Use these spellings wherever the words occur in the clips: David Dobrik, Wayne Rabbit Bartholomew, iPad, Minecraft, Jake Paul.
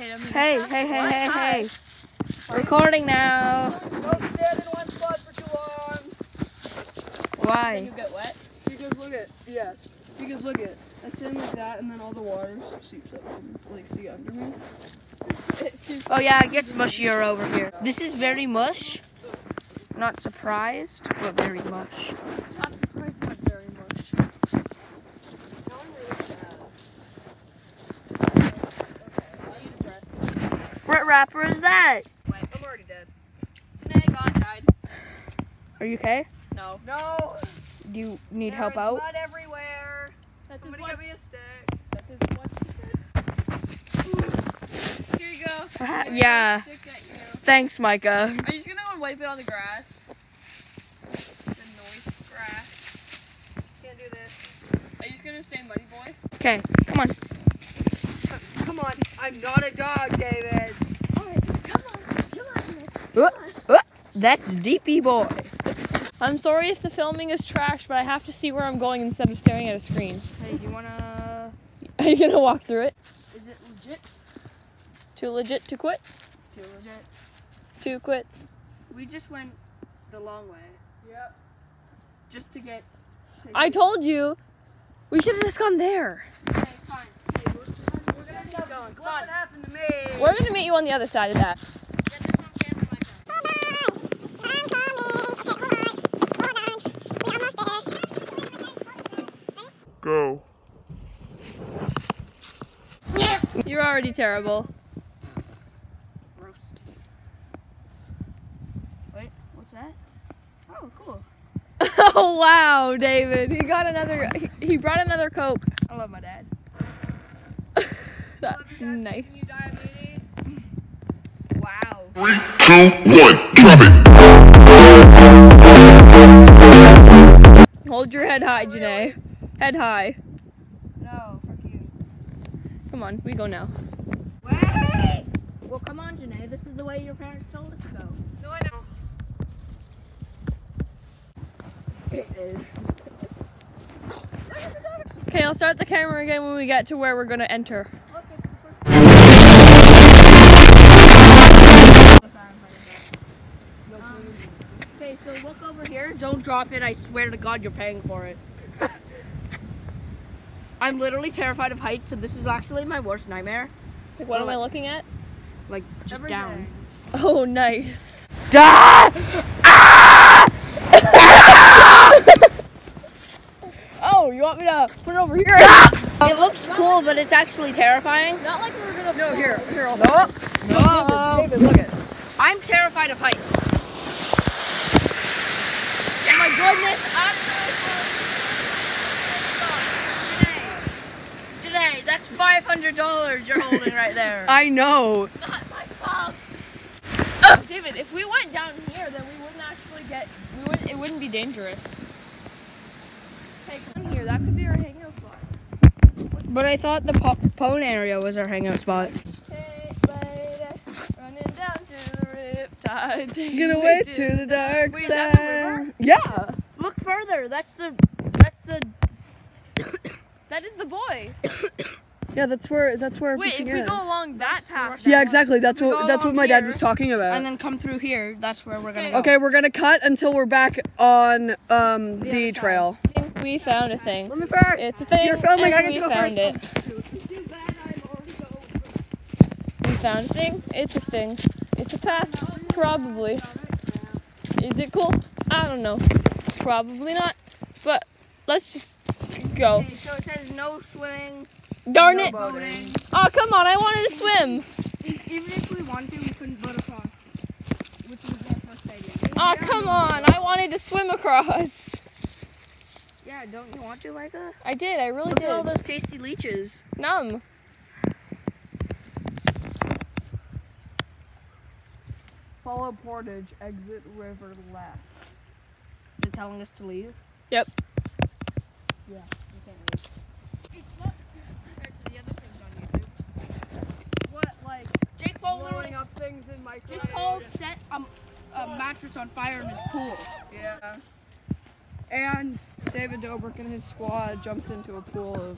Hey, hey. Recording now. Don't stand in one spot for too long. Why? Then you get wet? Because look at, yes. Because look at, I stand like that and then all the water seeps up and like see under me. Oh yeah, it gets mushier over here. This is very mush. Not surprised, but very mush. Not surprised, but very mush. What rapper is that? Wait, I'm already dead. Today, God died. Are you okay? No. No! Do you need help out? Blood everywhere. Somebody give me a stick. That is what she said. Here you go. Yeah. Stick at you. Thanks, Micah. Are you just gonna go and wipe it on the grass? The noise grass. Can't do this. Are you just gonna stay muddy, boy? Okay, come on. Come on, I'm not a dog, David. Alright, come on. That's Deepy Boy. I'm sorry if the filming is trash, but I have to see where I'm going instead of staring at a screen. Hey, do you wanna... Are you gonna walk through it? Is it legit? Too legit to quit? Too legit. To quit. We just went the long way. Yep. Just to get... I told you! We should have just gone there. Okay, fine. Going. Come on. What happened to me? We're gonna meet you on the other side of that. Go. Yeah. You're already terrible. Roast. Wait, what's that? Oh, cool. Oh wow, David. He got another. He brought another Coke. I love my dad. That's nice. Wow. 3, 2, 1, drop it. Hold your head high, Janae. Head high. No, fuck you. Come on, we go now. Wait! Well, come on, Janae. This is the way your parents told us to go. No, I know. Okay, I'll start the camera again when we get to where we're gonna enter. Okay, so look over here. Don't drop it. I swear to God, you're paying for it. I'm literally terrified of heights, so this is actually my worst nightmare. Like, what am I looking at? Like, just everything. Down. Oh, nice. Oh, you want me to put it over here? It looks cool, but it's actually terrifying. Not like we were gonna. No, here, I'll go. No, David, look at. I'm terrified of heights. Oh my goodness, I'm so Today, that's $500 you're holding right there. I know. It's not my fault. Oh, David, if we went down here, then we wouldn't actually get. It wouldn't be dangerous. Hey, come here. That could be our hangout spot. But I thought the pone area was our hangout spot. Hey, lady, running down to the riptide. Get away to the dark side. Wait, is that the river? Yeah. Look further. That's the. That is the boy. Yeah, that's where. Wait, if we go along that path. Yeah, exactly. That's what my dad was talking about. And then come through here. That's where we're gonna go. Okay, we're gonna cut until we're back on the trail. We found a thing. Let me first. It's a thing. You're filming. I can go first. We found a thing. It's a thing. It's a path. Probably. Is it cool? I don't know. Probably not. But let's just go. Okay, so it says no swimming. Darn no it! Boating. Oh come on! I wanted to swim. Even if we wanted to, we couldn't boat across. Which was our frustrating. Oh come on! I wanted to swim across. Yeah, don't you want to, Micah? I did, I really did. Look at all those tasty leeches. Numb. Follow portage, exit river left. Is it telling us to leave? Yep. Yeah, we can't leave. It's not compared to the other things on YouTube. What, like, Jake Paul blowing up things in Minecraft? Jake Paul set a mattress on fire in his pool. Yeah. And David Dobrik and his squad jumped into a pool of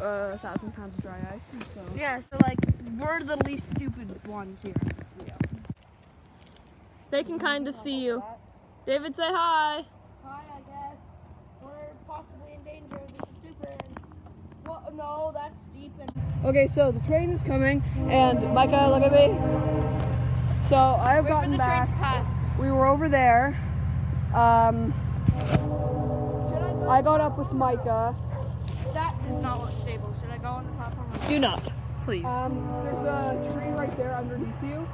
1,000 pounds of dry ice. And so. Yeah, so like we're the least stupid ones here. Yeah. They can kind of see you. David, say hi. Hi, I guess. We're possibly in danger. This is stupid. Well, no, that's deep. Okay, so the train is coming, and Micah, look at me. So I have gotten back. Wait for the train to pass. We were over there. I got up with Micah. That does not look stable. Should I go on the platform? Or do not, please. There's a tree right there underneath you.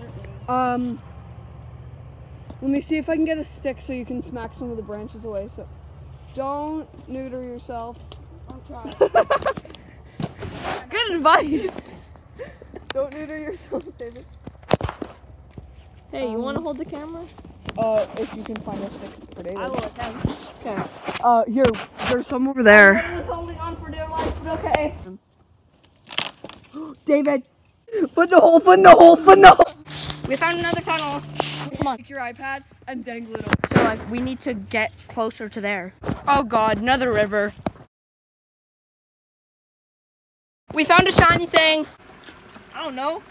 There is. Let me see if I can get a stick so you can smack some of the branches away. So, don't neuter yourself. I'll try. Good advice. Don't neuter yourself, David. Hey, you want to hold the camera? If you can find a stick for David. I will attempt. Okay. Here, there's some over there. I'm holding on for dear life, but okay. David, put the hole. We found another tunnel. Come on. Take your iPad and dangle it over. So like, we need to get closer to there. Oh God, another river. We found a shiny thing. I don't know.